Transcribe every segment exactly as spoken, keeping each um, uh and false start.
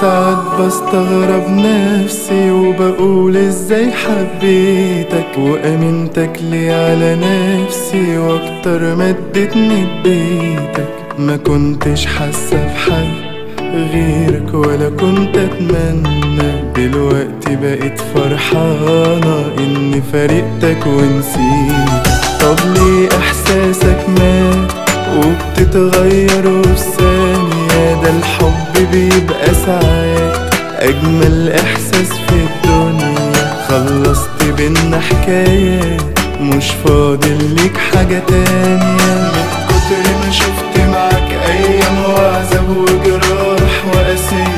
ساعات بستغرب نفسي وبقول ازاي حبيتك وامنتك لي على نفسي واكتر ما اديتني بيتك. ما كنتش حاسه بحد غيرك ولا كنت اتمنى، دلوقتي بقيت فرحانه اني فارقتك ونسيتك. طب ليه احساسك مات وبتتغير وبثانيه؟ ده الحب بيبقى ساعات اجمل احساس في الدنيا. خلصت بينا حكايات مش فاضل ليك حاجه تانيه، من كتر ما شفت معاك ايام وعذاب وجراح وقاسيه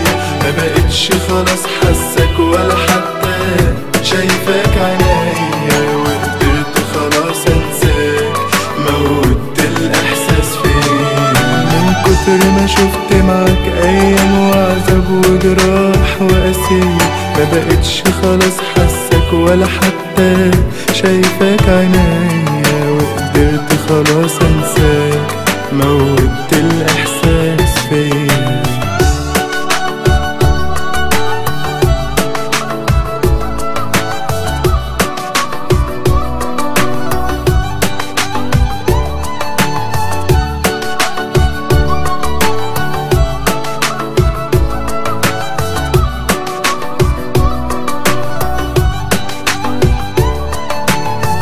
ما بقتش خلاص حاسك ولا حتى شايفاك عينيا. من كتر ما شفت معاك ايام وعذاب وجراح وقاسيه ما بقتش خلاص حاسك ولا حتى شايفاك عينيا. وقدرت خلاص انساك موت الاحساس فيا.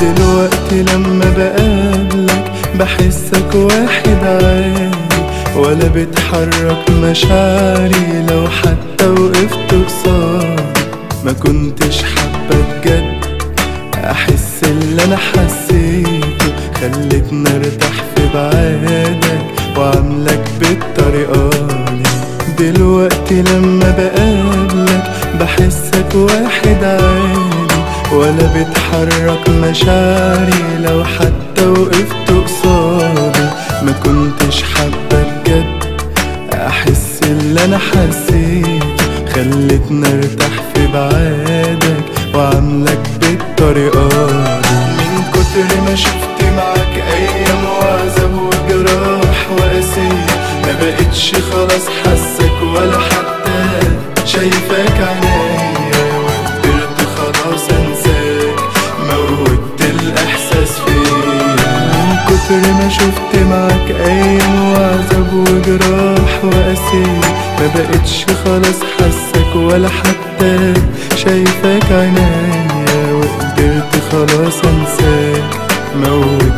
دلوقتي لما بقابلك بحسك واحد عادي ولا بتحرك مشاعري لو حتى وقفت قصادي. ما كنتش حابه بجد احس اللي انا حسيته، خلتني ارتاح في بعادك وعاملك بالطريقالي. دلوقتي لما بقابلك بحسك واحد عادي ولا بتحرك مشاعري لو حتى وقفت قصادي. ما كنتش حابه بجد احس اللي انا حسيت، خلتني ارتاح في بعادك وعاملك بالطريقالي. من كتر ما شفت معاك ايام وعذاب وجراح وقاسيه ما بقتش خلاص حاسك ولا حتى شايفاك عينيا. من كتر ما شفت معاك ايام وعذاب وجراح وقاسيه ما بقتش خلاص حاسك ولا حتى شايفاك عينيا. وقدرت خلاص انساك موت